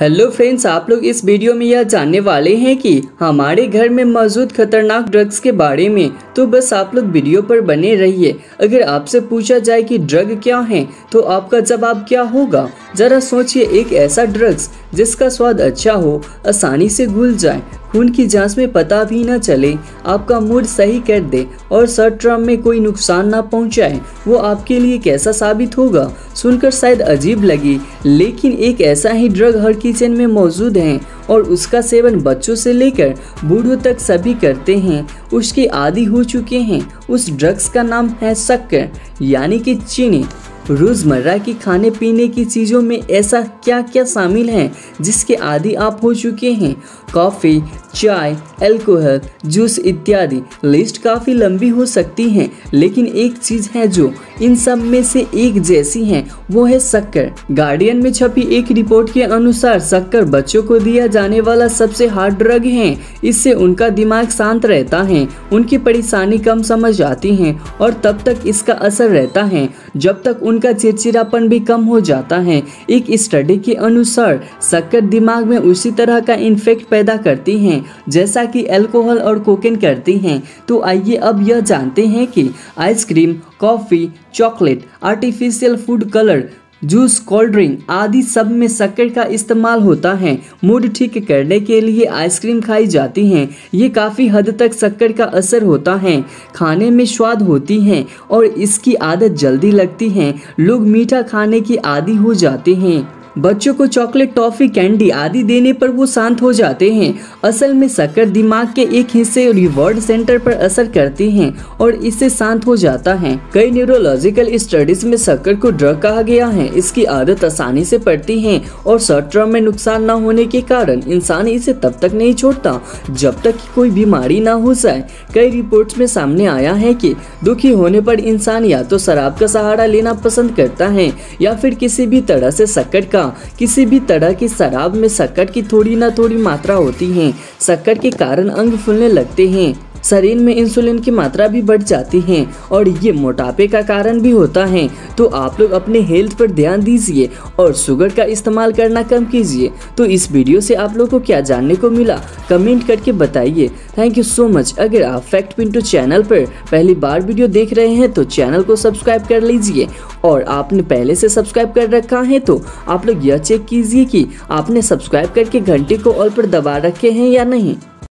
Hello friends, आप लोग इस वीडियो में यह जानने वाले हैं कि हमारे घर में मौजूद खतरनाक ड्रग्स के बारे में। तो बस आप लोग वीडियो पर बने रहिए। अगर आपसे पूछा जाए कि ड्रग क्या है तो आपका जवाब क्या होगा? जरा सोचिए, एक ऐसा ड्रग्स जिसका स्वाद अच्छा हो, आसानी से घुल जाए, खून की जांच में पता भी ना चले, आपका मूड सही कर दे और शॉर्ट टर्म में कोई नुकसान ना पहुंचाए, वो आपके लिए कैसा साबित होगा? सुनकर शायद अजीब लगे, लेकिन एक ऐसा ही ड्रग हर किचन में मौजूद है और उसका सेवन बच्चों से लेकर बूढ़ों तक सभी करते हैं, उसके आदी हो चुके हैं। उस ड्रग्स का नाम है शक्कर, यानी कि चीनी। रोज़मर्रा की खाने पीने की चीज़ों में ऐसा क्या क्या शामिल है जिसके आदी आप हो चुके हैं? कॉफ़ी, चाय, अल्कोहल, जूस इत्यादि। लिस्ट काफ़ी लंबी हो सकती है, लेकिन एक चीज़ है जो इन सब में से एक जैसी है, वो है शक्कर। गार्डियन में छपी एक रिपोर्ट के अनुसार शक्कर बच्चों को दिया जाने वाला सबसे हार्ड ड्रग है। इससे उनका दिमाग शांत रहता है, उनकी परेशानी कम समझ आती है और तब तक इसका असर रहता है जब तक उनका चिड़चिड़ापन भी कम हो जाता है। एक स्टडी के अनुसार शक्कर दिमाग में उसी तरह का इन्फेक्ट पैदा करती है जैसा कि अल्कोहल और कोकेन करती हैं। तो आइए अब यह जानते हैं कि ice cream, coffee, chocolate, artificial food colour, juice, cold drink आदि सब में शक्कर का इस्तेमाल होता है। मूड ठीक करने के लिए आइसक्रीम खाई जाती हैं। ये काफ़ी हद तक शक्कर का असर होता है। खाने में स्वाद होती है और इसकी आदत जल्दी लगती है। लोग मीठा खाने की आदी हो जाते हैं। बच्चों को चॉकलेट, टॉफ़ी, कैंडी आदि देने पर वो शांत हो जाते हैं। असल में शक्कर दिमाग के एक हिस्से रिवॉर्ड सेंटर पर असर करती हैं और इससे शांत हो जाता है। कई न्यूरोलॉजिकल स्टडीज में शक्कर को ड्रग कहा गया है। इसकी आदत आसानी से पड़ती है और शॉर्ट टर्म में नुकसान न होने के कारण इंसान इसे तब तक नहीं छोड़ता जब तक कि कोई बीमारी ना हो जाए। कई रिपोर्ट्स में सामने आया है कि दुखी होने पर इंसान या तो शराब का सहारा लेना पसंद करता है या फिर किसी भी तरह से शक्कर का किसी भी तरह की शराब में शक्कर की थोड़ी ना थोड़ी मात्रा होती है। शक्कर के कारण अंग फूलने लगते हैं, शरीर में इंसुलिन की मात्रा भी बढ़ जाती है और ये मोटापे का कारण भी होता है। तो आप लोग अपने हेल्थ पर ध्यान दीजिए और शुगर का इस्तेमाल करना कम कीजिए। तो इस वीडियो से आप लोगों को क्या जानने को मिला, कमेंट करके बताइए। Thank you so much. अगर आप फैक्ट पिन2 चैनल पर पहली बार वीडियो देख रहे हैं तो चैनल को सब्सक्राइब कर लीजिए और आपने पहले से सब्सक्राइब कर रखा है तो आप लोग यह चेक कीजिए कि आपने सब्सक्राइब करके घंटे को ऑल पर दबा रखे हैं या नहीं।